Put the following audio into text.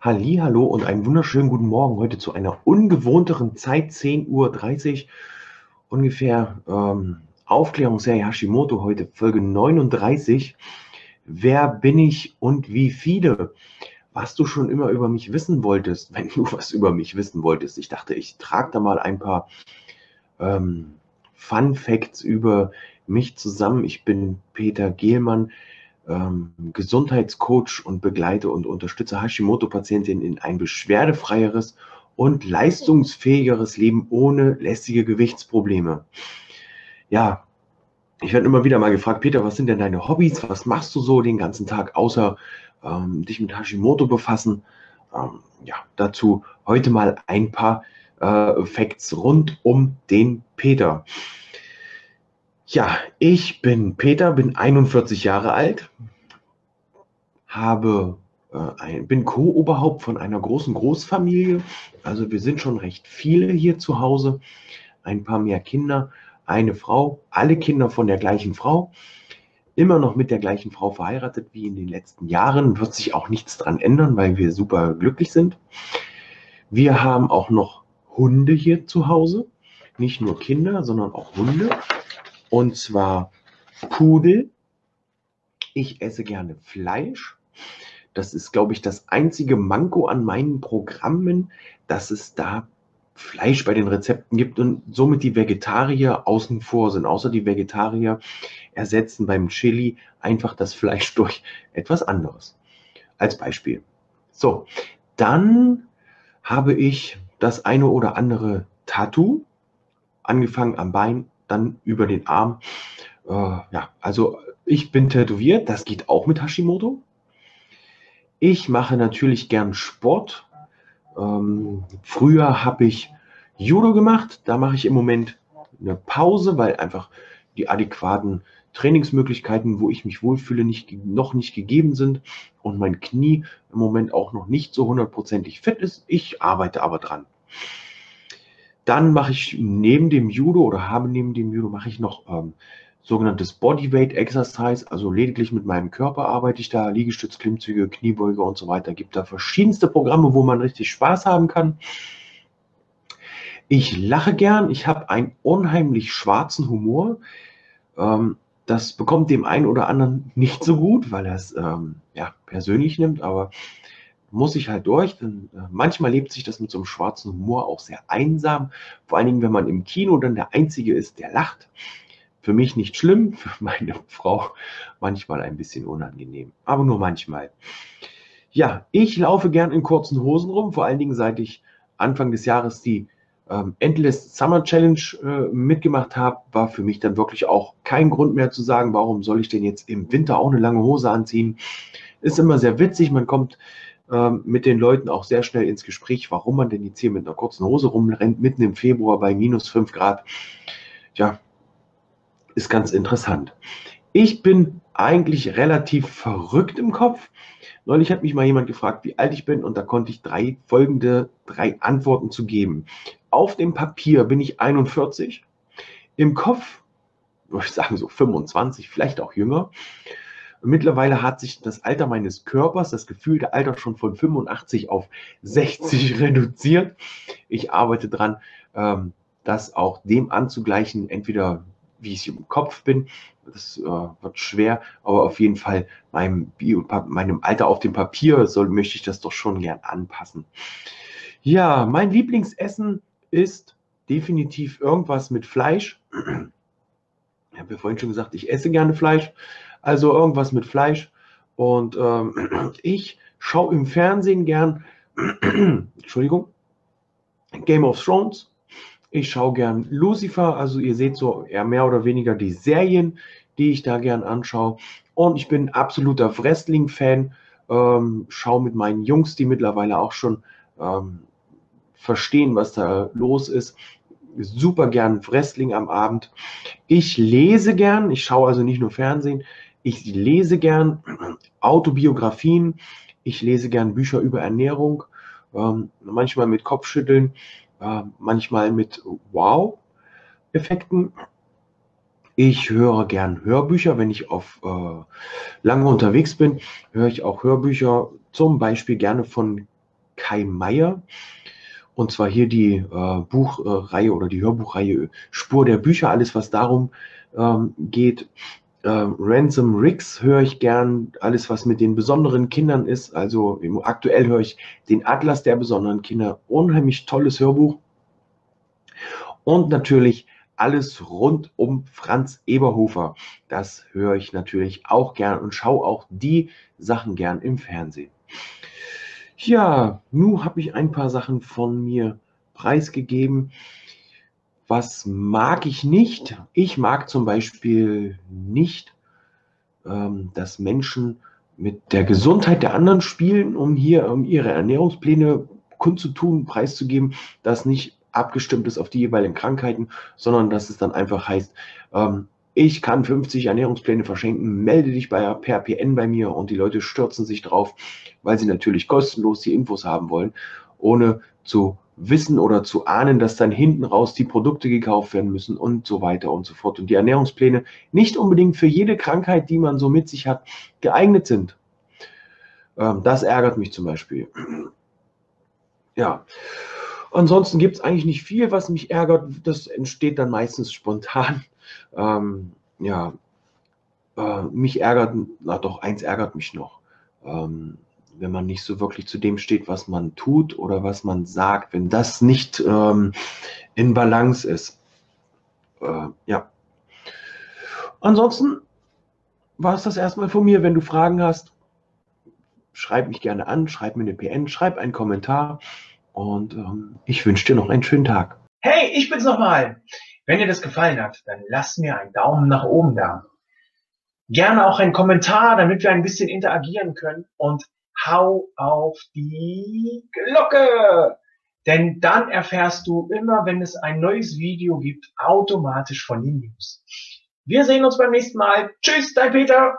Hallihallo und einen wunderschönen guten Morgen heute zu einer ungewohnteren Zeit, 10:30 Uhr ungefähr, Aufklärungsserie Hashimoto, heute Folge 39, Wer bin ich und wie viele? Was du schon immer über mich wissen wolltest, wenn du was über mich wissen wolltest. Ich dachte, ich trage da mal ein paar Fun Facts über mich zusammen. Ich bin Peter Gehlmann, Gesundheitscoach und begleite und unterstütze Hashimoto-Patientinnen in ein beschwerdefreieres und leistungsfähigeres Leben ohne lästige Gewichtsprobleme. Ja, ich werde immer wieder mal gefragt, Peter, was sind denn deine Hobbys? Was machst du so den ganzen Tag, außer dich mit Hashimoto befassen? Ja, dazu heute mal ein paar Facts rund um den Peter. Ja, ich bin Peter, bin 41 Jahre alt, bin Co-Oberhaupt von einer großen Großfamilie, also wir sind schon recht viele hier zu Hause, ein paar mehr Kinder, eine Frau, alle Kinder von der gleichen Frau, immer noch mit der gleichen Frau verheiratet wie in den letzten Jahren, wird sich auch nichts dran ändern, weil wir super glücklich sind. Wir haben auch noch Hunde hier zu Hause, nicht nur Kinder, sondern auch Hunde. Und zwar Pudel. Ich esse gerne Fleisch. Das ist, glaube ich, das einzige Manko an meinen Programmen, dass es da Fleisch bei den Rezepten gibt und somit die Vegetarier außen vor sind. Außer die Vegetarier ersetzen beim Chili einfach das Fleisch durch etwas anderes. Als Beispiel. So, dann habe ich das eine oder andere Tattoo. Angefangen am Bein, dann über den Arm. Ja, also ich bin tätowiert, das geht auch mit Hashimoto. Ich mache natürlich gern Sport. Früher habe ich Judo gemacht, da mache ich im Moment eine Pause, weil einfach die adäquaten Trainingsmöglichkeiten, wo ich mich wohlfühle, noch nicht gegeben sind und mein Knie im Moment auch noch nicht so hundertprozentig fit ist. Ich arbeite aber dran. Dann mache ich neben dem Judo mache ich noch sogenanntes Bodyweight Exercise, also lediglich mit meinem Körper arbeite ich da, Liegestütz, Klimmzüge, Kniebeuge und so weiter. Gibt da verschiedenste Programme, wo man richtig Spaß haben kann. Ich lache gern, ich habe einen unheimlich schwarzen Humor. Das bekommt dem einen oder anderen nicht so gut, weil er es ja, persönlich nimmt, aber muss ich halt durch, denn manchmal lebt sich das mit so einem schwarzen Humor auch sehr einsam. Vor allen Dingen, wenn man im Kino dann der Einzige ist, der lacht. Für mich nicht schlimm, für meine Frau manchmal ein bisschen unangenehm, aber nur manchmal. Ja, ich laufe gern in kurzen Hosen rum, vor allen Dingen seit ich Anfang des Jahres die Endless Summer Challenge mitgemacht habe, war für mich dann wirklich auch kein Grund mehr zu sagen, warum soll ich denn jetzt im Winter auch eine lange Hose anziehen. Ist immer sehr witzig, man kommt mit den Leuten auch sehr schnell ins Gespräch, warum man denn jetzt hier mit einer kurzen Hose rumrennt, mitten im Februar bei -5 Grad. Ja, ist ganz interessant. Ich bin eigentlich relativ verrückt im Kopf. Neulich hat mich mal jemand gefragt, wie alt ich bin, und da konnte ich drei Antworten zu geben. Auf dem Papier bin ich 41, im Kopf, würde ich sagen so 25, vielleicht auch jünger. Mittlerweile hat sich das Alter meines Körpers, das gefühlte Alter, schon von 85 auf 60 reduziert. Ich arbeite daran, das auch dem anzugleichen, entweder wie ich im Kopf bin, das wird schwer, aber auf jeden Fall meinem Alter auf dem Papier möchte ich das doch schon gern anpassen. Ja, mein Lieblingsessen ist definitiv irgendwas mit Fleisch. Ich habe ja vorhin schon gesagt, ich esse gerne Fleisch. Also irgendwas mit Fleisch, und ich schaue im Fernsehen gern, Entschuldigung, Game of Thrones, ich schaue gern Lucifer, also ihr seht so eher mehr oder weniger die Serien, die ich da gern anschaue, und ich bin absoluter Wrestling-Fan, schaue mit meinen Jungs, die mittlerweile auch schon verstehen, was da los ist, super gern Wrestling am Abend. Ich lese gern, ich schaue also nicht nur Fernsehen, ich lese gern Autobiografien, ich lese gern Bücher über Ernährung, manchmal mit Kopfschütteln, manchmal mit Wow-Effekten. Ich höre gern Hörbücher, wenn ich lange unterwegs bin, höre ich auch Hörbücher, zum Beispiel gerne von Kai Meyer. Und zwar hier die Buchreihe oder die Hörbuchreihe Spur der Bücher, alles was darum geht. Ransom Riggs höre ich gern, alles was mit den besonderen Kindern ist. Also aktuell höre ich den Atlas der besonderen Kinder, unheimlich tolles Hörbuch. Und natürlich alles rund um Franz Eberhofer. Das höre ich natürlich auch gern und schaue auch die Sachen gern im Fernsehen. Ja, nun habe ich ein paar Sachen von mir preisgegeben. Was mag ich nicht? Ich mag zum Beispiel nicht, dass Menschen mit der Gesundheit der anderen spielen, um hier ihre Ernährungspläne kundzutun, preiszugeben, dass nicht abgestimmt ist auf die jeweiligen Krankheiten, sondern dass es dann einfach heißt, ich kann 50 Ernährungspläne verschenken, melde dich per PN bei mir, und die Leute stürzen sich drauf, weil sie natürlich kostenlos die Infos haben wollen, ohne zu wissen oder zu ahnen, dass dann hinten raus die Produkte gekauft werden müssen und so weiter und so fort. Und die Ernährungspläne nicht unbedingt für jede Krankheit, die man so mit sich hat, geeignet sind. Das ärgert mich zum Beispiel. Ja. Ansonsten gibt es eigentlich nicht viel, was mich ärgert. Das entsteht dann meistens spontan. Mich ärgert, eins ärgert mich noch. Wenn man nicht so wirklich zu dem steht, was man tut oder was man sagt, wenn das nicht in Balance ist. Ansonsten war es das erstmal von mir. Wenn du Fragen hast, schreib mich gerne an, schreib mir eine PN, schreib einen Kommentar. Und ich wünsche dir noch einen schönen Tag. Hey, ich bin's nochmal. Wenn dir das gefallen hat, dann lass mir einen Daumen nach oben da. Gerne auch einen Kommentar, damit wir ein bisschen interagieren können. Und hau auf die Glocke. Denn dann erfährst du immer, wenn es ein neues Video gibt, automatisch von den News. Wir sehen uns beim nächsten Mal. Tschüss, dein Peter.